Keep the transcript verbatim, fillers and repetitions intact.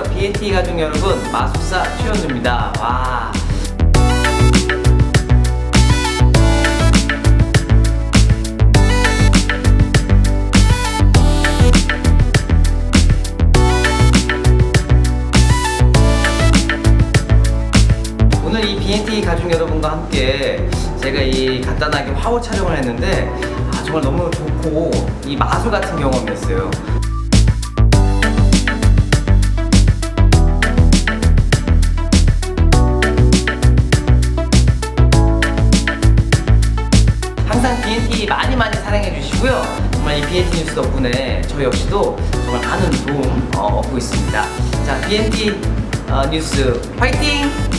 안녕하세요, 비 앤 티 가족 여러분, 마술사 최현주입니다. 와. 오늘 이 비 앤 티 가족 여러분과 함께 제가 이 간단하게 화보 촬영을 했는데 아, 정말 너무 좋고 이 마술 같은 경험이었어요. 항상 비 앤 티 많이 많이 사랑해 주시고요. 정말 이 비 앤 티 뉴스 덕분에 저 역시도 정말 많은 도움 얻고 있습니다. 자, 비 앤 티 뉴스 화이팅!